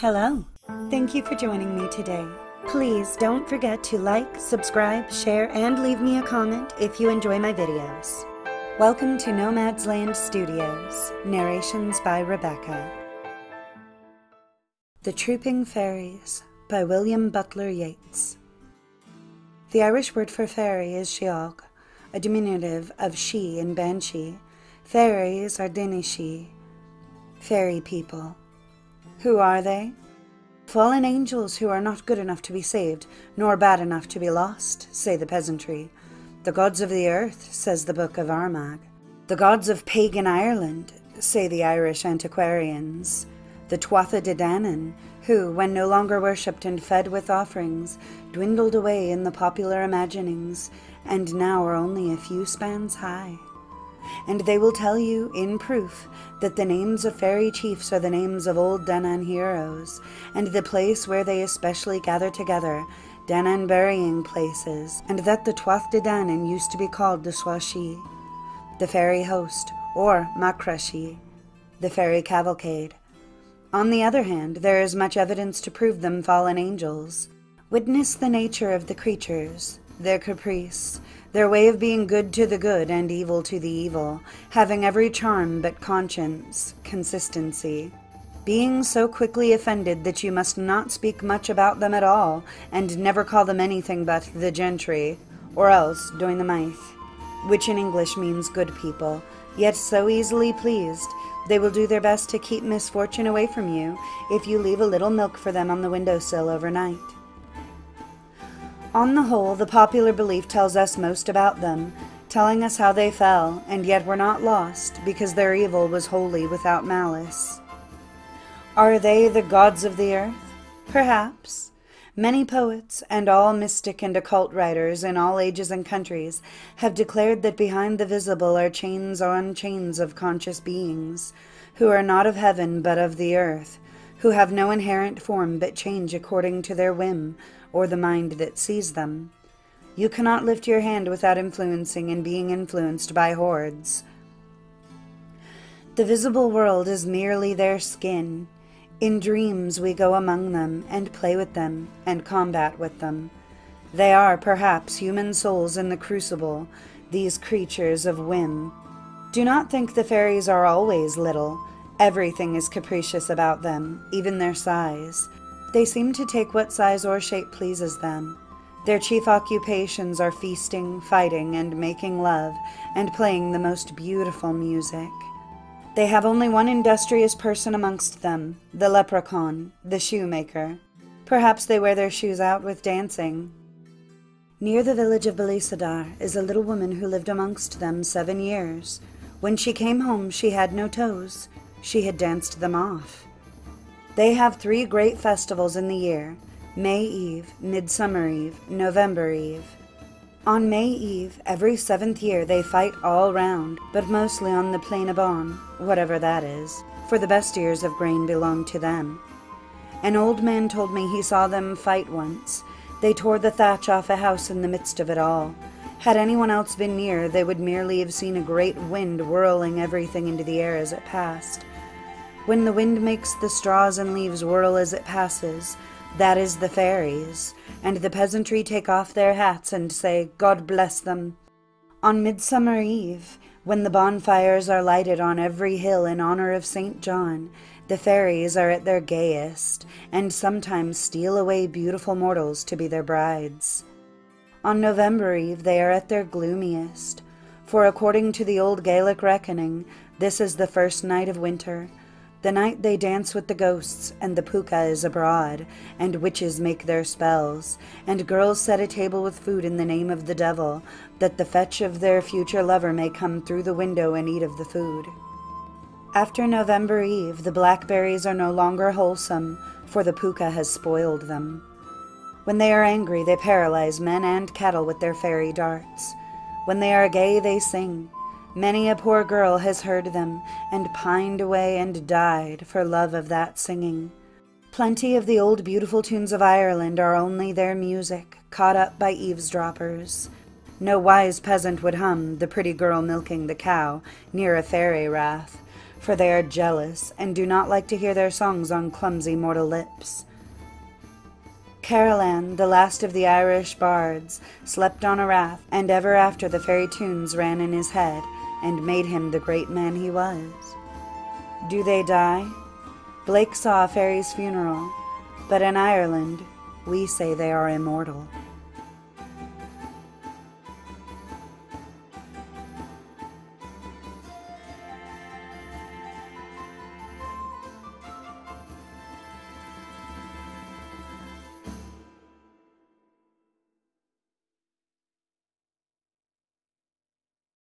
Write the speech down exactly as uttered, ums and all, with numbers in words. Hello. Thank you for joining me today. Please don't forget to like, subscribe, share, and leave me a comment if you enjoy my videos. Welcome to Nomad's Land Studios, narrations by Rebecca. The Trooping Fairies by William Butler Yeats. The Irish word for fairy is sheog, a diminutive of she in banshee. Fairies are Danishi, fairy people. Who are they? Fallen angels who are not good enough to be saved, nor bad enough to be lost, say the peasantry. The gods of the earth, says the Book of Armagh. The gods of pagan Ireland, say the Irish antiquarians. The Tuatha Dé Danann, who, when no longer worshipped and fed with offerings, dwindled away in the popular imaginings, and now are only a few spans high. And they will tell you, in proof, that the names of fairy chiefs are the names of old Danann heroes, and the place where they especially gather together, Danann burying places, and that the Tuatha Dé Danann used to be called the Swashi, the fairy host, or Makrashi, the fairy cavalcade. On the other hand, there is much evidence to prove them fallen angels. Witness the nature of the creatures, their caprice, their way of being good to the good and evil to the evil, having every charm but conscience, consistency, being so quickly offended that you must not speak much about them at all, and never call them anything but the gentry, or else doin the maith, which in English means good people, yet so easily pleased, they will do their best to keep misfortune away from you if you leave a little milk for them on the windowsill overnight. On the whole, the popular belief tells us most about them, telling us how they fell, and yet were not lost, because their evil was wholly without malice. Are they the gods of the earth? Perhaps. Many poets, and all mystic and occult writers in all ages and countries, have declared that behind the visible are chains on chains of conscious beings, who are not of heaven but of the earth, who have no inherent form but change according to their whim, or the mind that sees them. You cannot lift your hand without influencing and being influenced by hordes. The visible world is merely their skin. In dreams we go among them, and play with them, and combat with them. They are, perhaps, human souls in the crucible, these creatures of whim. Do not think the fairies are always little. Everything is capricious about them, even their size. They seem to take what size or shape pleases them. Their chief occupations are feasting, fighting, and making love, and playing the most beautiful music. They have only one industrious person amongst them, the leprechaun, the shoemaker. Perhaps they wear their shoes out with dancing. Near the village of Belisadar is a little woman who lived amongst them seven years. When she came home, she had no toes. She had danced them off. They have three great festivals in the year, May Eve, Midsummer Eve, November Eve. On May Eve, every seventh year they fight all round, but mostly on the Plain of Bon, whatever that is, for the best ears of grain belong to them. An old man told me he saw them fight once. They tore the thatch off a house in the midst of it all. Had anyone else been near, they would merely have seen a great wind whirling everything into the air as it passed. When the wind makes the straws and leaves whirl as it passes, that is the fairies, and the peasantry take off their hats and say, God bless them. On Midsummer Eve, when the bonfires are lighted on every hill in honor of Saint John, the fairies are at their gayest, and sometimes steal away beautiful mortals to be their brides. On November Eve they are at their gloomiest, for according to the old Gaelic reckoning, this is the first night of winter, the night they dance with the ghosts, and the pooka is abroad, and witches make their spells, and girls set a table with food in the name of the devil, that the fetch of their future lover may come through the window and eat of the food. After November Eve, the blackberries are no longer wholesome, for the pooka has spoiled them. When they are angry, they paralyze men and cattle with their fairy darts. When they are gay, they sing. Many a poor girl has heard them, and pined away and died for love of that singing. Plenty of the old beautiful tunes of Ireland are only their music, caught up by eavesdroppers. No wise peasant would hum "The Pretty Girl Milking the Cow" near a fairy rath, for they are jealous and do not like to hear their songs on clumsy mortal lips. Carolan, the last of the Irish bards, slept on a raft, and ever after the fairy tunes ran in his head and made him the great man he was. Do they die? Blake saw a fairy's funeral, but in Ireland we say they are immortal.